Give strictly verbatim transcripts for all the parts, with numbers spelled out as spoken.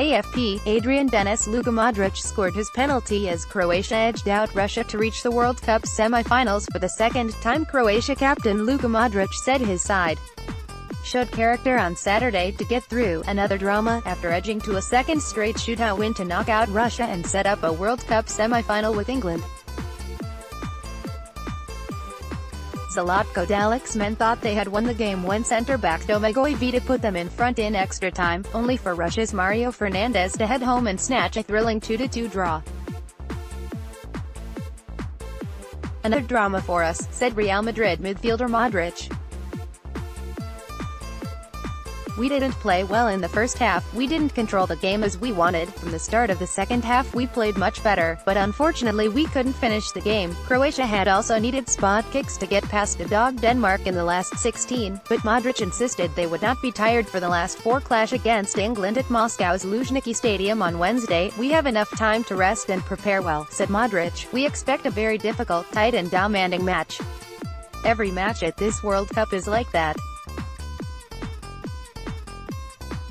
A F P, Adrian Dennis. Luka Modric scored his penalty as Croatia edged out Russia to reach the World Cup semi-finals for the second time. Croatia captain Luka Modric said his side showed character on Saturday to get through another drama, after edging to a second straight shootout win to knock out Russia and set up a World Cup semi-final with England. Zlatko Dalic's men thought they had won the game when centre-back Domagoj Vida put them in front in extra time, only for Russia's Mario Fernandez to head home and snatch a thrilling two to two draw. "Another drama for us," said Real Madrid midfielder Modric. "We didn't play well in the first half, we didn't control the game as we wanted. From the start of the second half we played much better, but unfortunately we couldn't finish the game." Croatia had also needed spot kicks to get past the dog Denmark in the last sixteen, but Modric insisted they would not be tired for the last four clash against England at Moscow's Luzhniki Stadium on Wednesday. "We have enough time to rest and prepare well," said Modric. "We expect a very difficult, tight and demanding match. Every match at this World Cup is like that.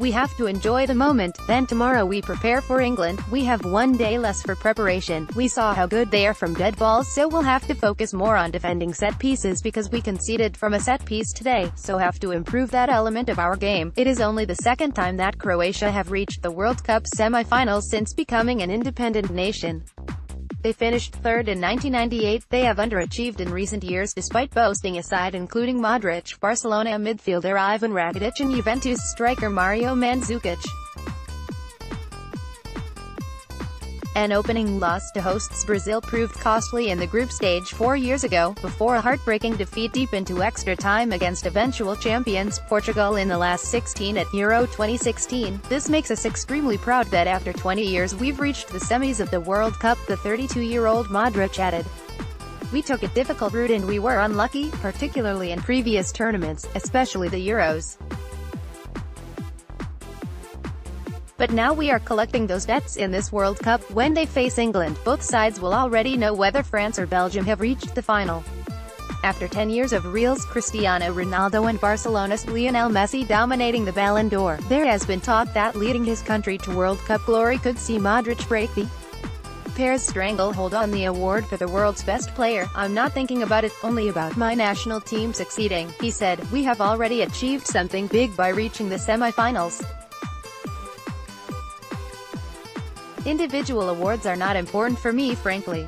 We have to enjoy the moment, then tomorrow we prepare for England. We have one day less for preparation. We saw how good they are from dead balls, so we'll have to focus more on defending set pieces because we conceded from a set piece today, so have to improve that element of our game." It is only the second time that Croatia have reached the World Cup semi-finals since becoming an independent nation. They finished third in nineteen ninety-eight. They have underachieved in recent years despite boasting a side including Modric, Barcelona midfielder Ivan Rakitic and Juventus striker Mario Mandzukic. An opening loss to hosts Brazil proved costly in the group stage four years ago, before a heartbreaking defeat deep into extra time against eventual champions Portugal in the last sixteen at Euro twenty sixteen. "This makes us extremely proud that after twenty years we've reached the semis of the World Cup," the thirty-two-year-old Modric added. "We took a difficult route and we were unlucky, particularly in previous tournaments, especially the Euros. But now we are collecting those debts in this World Cup. When they face England, both sides will already know whether France or Belgium have reached the final." After ten years of Real's Cristiano Ronaldo and Barcelona's Lionel Messi dominating the Ballon d'Or, there has been talk that leading his country to World Cup glory could see Modric break the pair's stranglehold on the award for the world's best player. "I'm not thinking about it, only about my national team succeeding," he said. "We have already achieved something big by reaching the semi-finals. Individual awards are not important for me, frankly.